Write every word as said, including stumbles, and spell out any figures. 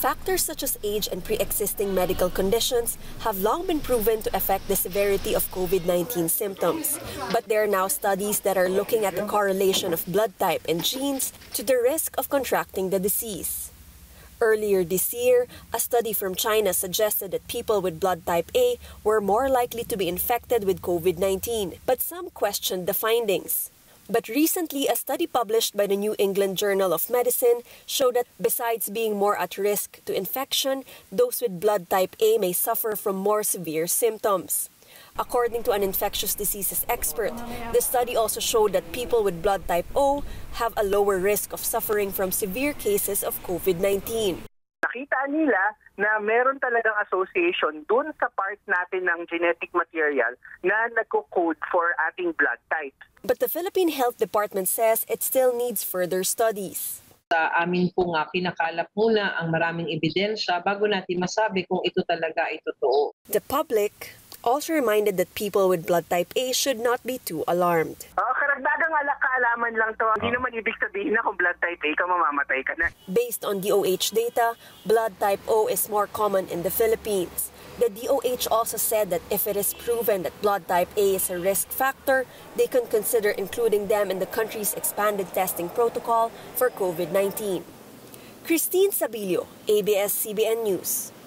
Factors such as age and pre-existing medical conditions have long been proven to affect the severity of COVID nineteen symptoms. But there are now studies that are looking at the correlation of blood type and genes to the risk of contracting the disease. Earlier this year, a study from China suggested that people with blood type A were more likely to be infected with COVID nineteen, but some questioned the findings. But recently, a study published by the New England Journal of Medicine showed that besides being more at risk to infection, those with blood type A may suffer from more severe symptoms. According to an infectious diseases expert, the study also showed that people with blood type O have a lower risk of suffering from severe cases of COVID nineteen. Nakita nila na meron talagang association dun sa part natin ng genetic material na nagko-code for ating blood type. But the Philippine Health Department says it still needs further studies. Sa amin po nga, pinakalap muna ang maraming ebidensya bago natin masabi kung ito talaga ay totoo. The public also reminded that people with blood type A should not be too alarmed. Uh, karagdagang kaalaman lang to. Hindi naman ibig sabihin na kung blood type A ka, mamamatay ka na. Based on D O H data, blood type O is more common in the Philippines. The D O H also said that if it is proven that blood type A is a risk factor, they can consider including them in the country's expanded testing protocol for COVID nineteen. Christine Sabilio, A B S C B N News.